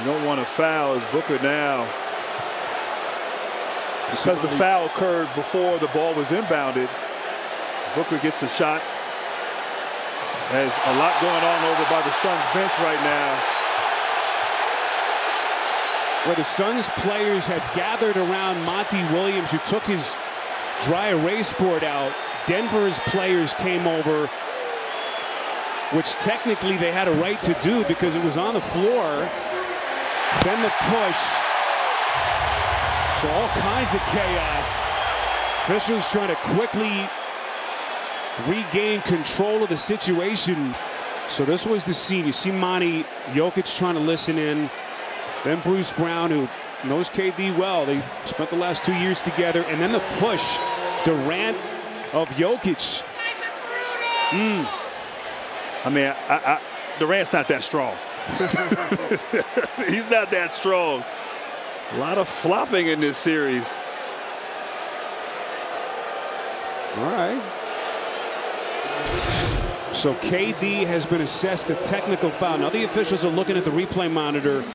You don't want to foul as Booker now. Because the foul occurred before the ball was inbounded. Booker gets a shot. There's a lot going on over by the Suns bench right now, where the Suns players had gathered around Monty Williams, who took his dry erase board out. Denver's players came over, which technically they had a right to do because it was on the floor. Then the push. So all kinds of chaos. Officials trying to quickly regain control of the situation. So this was the scene. You see Monty, Jokic trying to listen in. Then Bruce Brown, who knows KD well. They spent the last 2 years together. And then the push. Durant of Jokic. I mean, Durant's not that strong. He's not that strong. A lot of flopping in this series. All right. So KD has been assessed a technical foul. Now the officials are looking at the replay monitor.